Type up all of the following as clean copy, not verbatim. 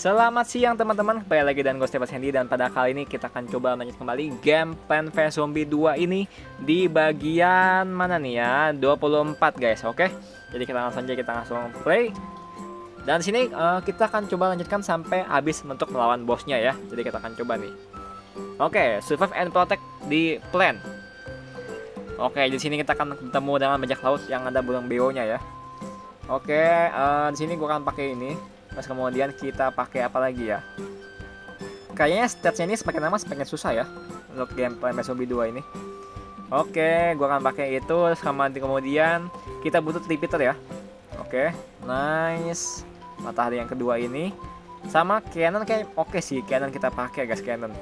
Selamat siang teman-teman, kembali lagi dan gue Stefan Sandy. Dan pada kali ini kita akan coba lanjut kembali game Plants vs Zombies 2 ini di bagian mana nih ya, 24 guys, oke. Jadi kita langsung play. Dan sini kita akan coba lanjutkan sampai habis untuk melawan bosnya ya. Jadi kita akan coba nih. Oke, survive and protect di plant. Oke, di sini kita akan bertemu dengan bajak laut yang ada burung beo-nya ya. Oke, di sini gua akan pakai ini. Terus kemudian kita pakai apa lagi ya? Kayaknya statsnya ini semakin lama semakin susah ya untuk game Plants vs Zombies 2 ini. Oke, gua akan pakai itu. Terus kemudian kita butuh Threepeater ya. Oke, nice. Matahari yang kedua ini sama cannon kayak oke sih, cannon kita pakai guys, cannon.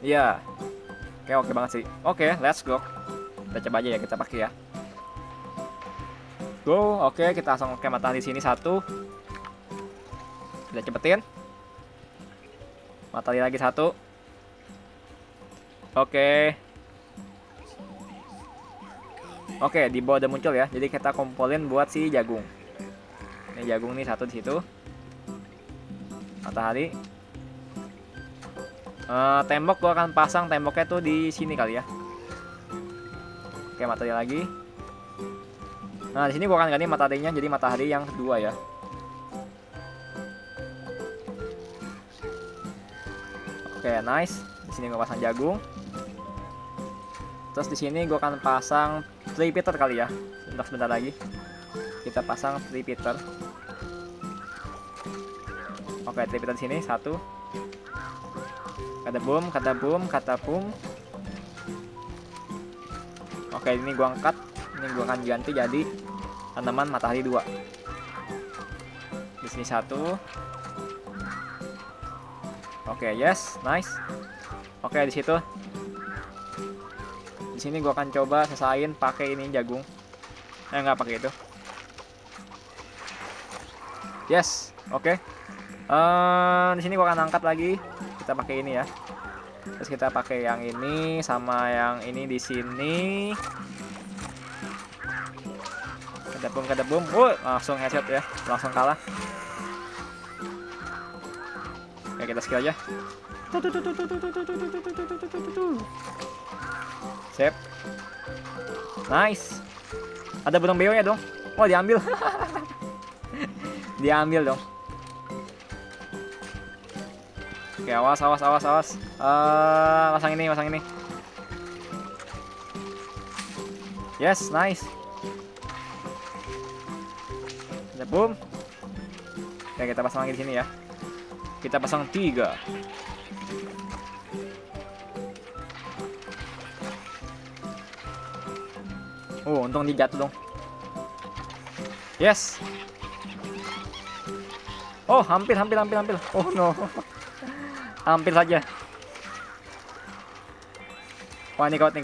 Iya. Kayak oke banget sih. Oke, let's go. Kita coba aja ya, kita pakai ya. Go, oke, kita langsung ke matahari sini satu. Kita cepetin. Matahari lagi satu. Oke. Oke, di bawah udah muncul ya. Jadi kita kumpulin buat si jagung. Ini jagung nih satu di situ. Matahari. Tembok gua akan pasang temboknya tuh di sini kali ya. Oke, matahari lagi. Nah, di sini gua akan ganti mataharinya jadi matahari yang kedua ya. Oke, nice. Di sini gua pasang jagung. Terus di sini gua akan pasang Threepeater kali ya. Sebentar lagi. Kita pasang Threepeater. Oke, Threepeater di sini satu. Kata boom, kata boom, kata boom. Oke, ini gua angkat. Ini gua akan ganti jadi tanaman matahari 2. Di sini 1. Oke, yes, nice. Oke, di situ. Di sini gua akan coba selesain pakai ini jagung. Enggak pakai itu. Yes, oke. Di sini gua akan angkat lagi. Kita pakai ini ya. Terus kita pakai yang ini sama yang ini di sini. Kedebum. Langsung headshot ya. Langsung kalah. Oke, kita skill aja. Sip. Nice. Ada burung beo-nya dong. Oh, diambil. Diambil dong. Oke, awas. Pasang ini. Yes, nice. Ada boom. Oke, kita pasang lagi di sini ya. Kita pasang 3. Oh, untung dia jatuh dong. Yes. Oh, hampir. Oh no. Hampir saja. Wah, ini gawat.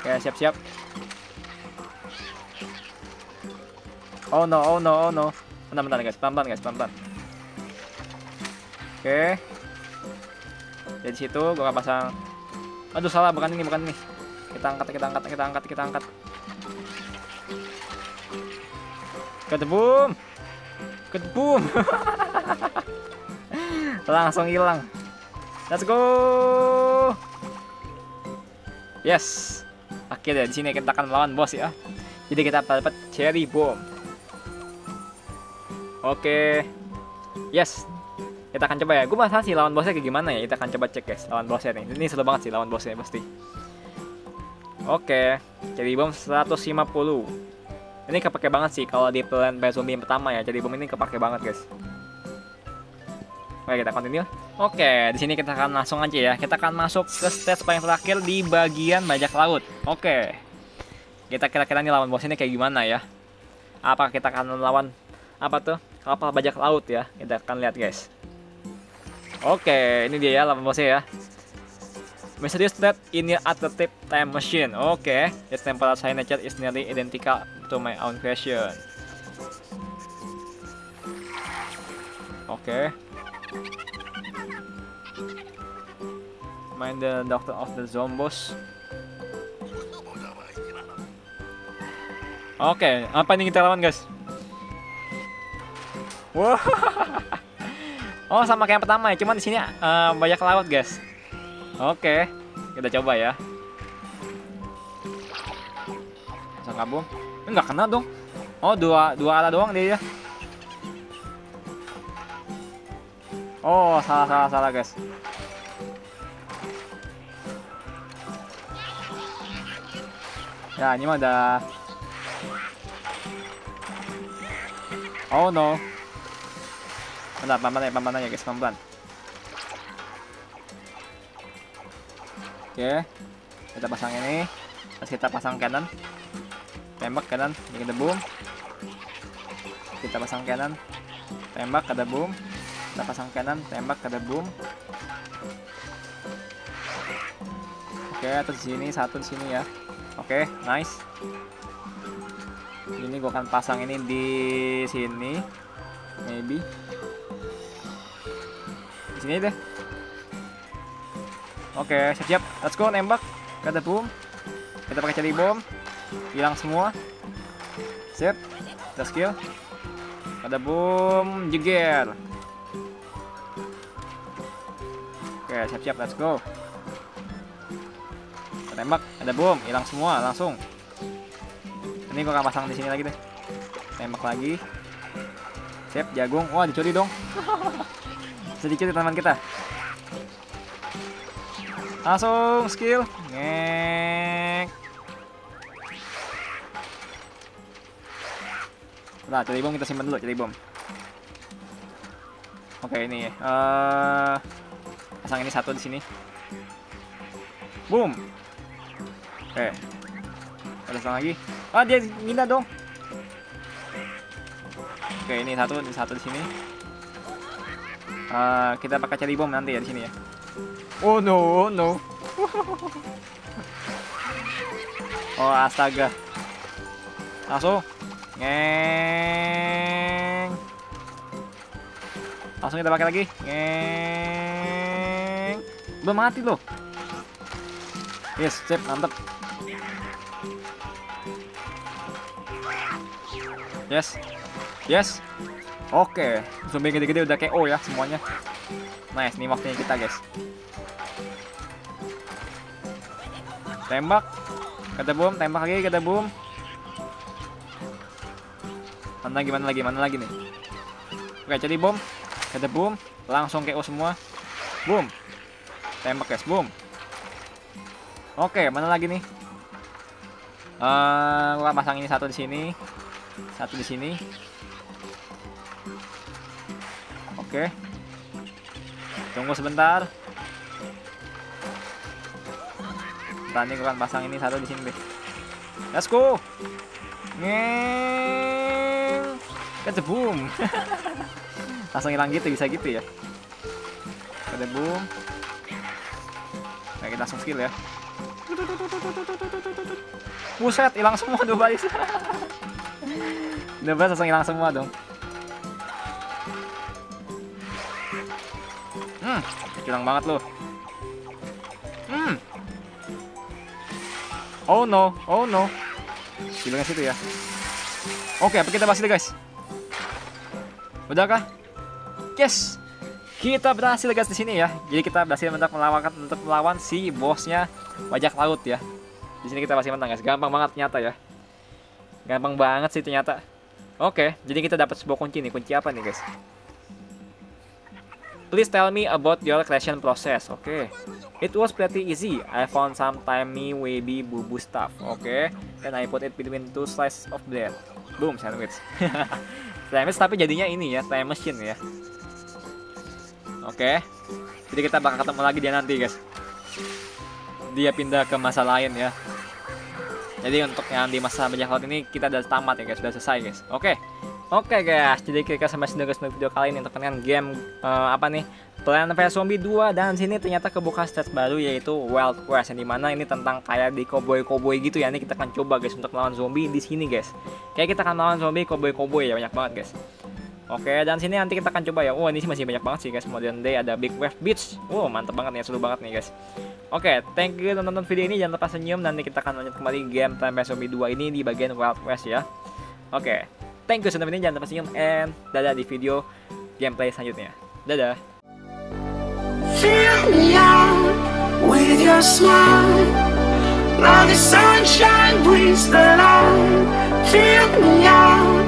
Oke, siap. Oh no. Bentar guys, pelan-pelan. Oke. Dari situ gua akan pasang. Aduh, salah, bukan ini. Kita angkat. Kedebum. Langsung hilang. Let's go. Yes. Akhirnya di sini kita akan melawan bos ya. Jadi kita dapat cherry bomb. Oke. Yes. Kita akan coba ya. Gue masalah sih lawan bosnya kayak gimana ya. Kita akan coba cek guys lawan bosnya nih. Ini seru banget sih lawan bosnya pasti. Oke. Cherry bomb 150. Ini kepake banget sih kalau di Plants vs Zombies pertama ya. Cherry bomb ini kepake banget guys. Oke, kita continue. Oke, di sini kita akan langsung aja ya. Kita akan masuk ke stage paling terakhir di bagian bajak laut. Oke. Kita kira-kira nih lawan bos ini kayak gimana ya? Apakah kita akan melawan apa tuh? Kapal bajak laut ya. Kita akan lihat, guys. Oke, ini dia ya lawan bosnya ya. Mysterious threat in your alternative time machine. Oke. Its temporal signature is nearly identical to my own creation. Oke. Mind the doctor of the zombies. Oke, apa ini kita lawan guys? Wow. Oh, sama kayak yang pertama ya, cuman di sini banyak laut, guys. Oke, kita coba ya. Bisa kabur? Enggak kena dong. Oh, dua arah doang dia ya. Oh, salah guys. Ya, ini mah ada. Oh no. Bentar, pelan-pelan aja guys, pelan-pelan. Oke, kita pasang ini. Terus kita pasang cannon. Tembak cannon, bikin the boom. Kita pasang cannon. Tembak ada boom. Kita pasang cannon, tembak ada boom. Oke, terus di sini satu di sini ya. Oke, nice. Ini gua akan pasang ini di sini, maybe. Di sini deh. Oke, siap-siap. Let's go nembak. Kada boom. Kita pakai cherry bomb. Hilang semua. Sip. Let's kill. Kada boom, jeger. Oke, siap-siap. Let's go. Tembak, ada bom, hilang semua langsung. Ini gua akan pasang di sini lagi deh. Tembak lagi. Sip, jagung. Wah, dicuri dong. Sedikit di teman kita. Langsung skill. Ngek. Nah, cherry bomb kita simpan dulu, cherry bomb. Oke, ini pasang ini satu di sini. Boom. Oke, ada selang lagi. Ah, dia minta dong. Oke, ini satu di sini. Kita pakai cherry bomb nanti ya di sini ya. Oh no, oh no. Oh astaga. Langsung. Ngeng. Langsung kita pakai lagi. Ngeng. Belum mati loh. Yes, sip, mantap. Yes, yes. Oke, zombie gede-gede udah KO ya semuanya. Nice, nih waktunya kita guys. Tembak, kata boom, tembak lagi, kata boom. Mana lagi nih? Oke, jadi boom, kata boom, langsung KO semua. Boom, tembak guys, boom. Oke, mana lagi nih? Gua pasang ini satu di sini. Satu di sini. Oke. Tunggu sebentar. Nanti gua akan pasang ini satu di sini deh. Let's go. Ngeng. Kedebum. Langsung hilang gitu, bisa gitu ya. Kedebum. Nah, kita langsung skill ya. Buset, hilang semua dua baris. Dua baris langsung hilang semua dong. Hilang banget loh. Oh no, oh no. Bilangnya situ ya. Oke, apa kita berhasil guys? Udah kah? Yes. Kita berhasil guys di sini ya. Jadi kita berhasil untuk melawan si bosnya bajak laut ya. Di sini kita masih menang guys. Gampang banget ternyata ya. Gampang banget sih ternyata. Oke, jadi kita dapat sebuah kunci nih. Kunci apa nih guys? Please tell me about your creation process. Oke. It was pretty easy. I found some tiny wavy boo-boo stuff. Oke. Then I put it between two slices of bread. Boom, sandwich. Sandwich tapi jadinya ini ya, time machine ya. Oke, jadi kita bakal ketemu lagi dia nanti guys. Dia pindah ke masa lain ya. Jadi untuk yang di masa bajak laut ini kita udah tamat ya guys, sudah selesai guys. Oke guys, jadi kita sampai sini guys video kali ini untuk kalian game Plants vs Zombies 2, dan sini ternyata kebuka stats baru yaitu Wild Quest, yang dimana ini tentang kayak di cowboy gitu ya. Ini kita akan coba guys untuk melawan zombie di sini guys. Kayak kita akan melawan zombie cowboy ya, banyak banget guys. Oke, dan sini nanti kita akan coba ya. Wah, ini sih masih banyak banget sih guys. Modern Day, ada Big Wave Beach. Wow, mantep banget nih, seru banget nih guys. Oke, thank you udah nonton video ini. Jangan lepas senyum, nanti kita akan lanjut kembali game Plants vs Zombies 2 ini di bagian Wild West ya. Oke. Thank you sudah menonton, jangan lupa senyum, and dadah di video gameplay selanjutnya. Dadah. Fill me out with your smile, now the sunshine brings the light. Fill me out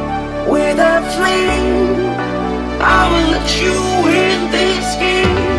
with a flame, I will let you in this game.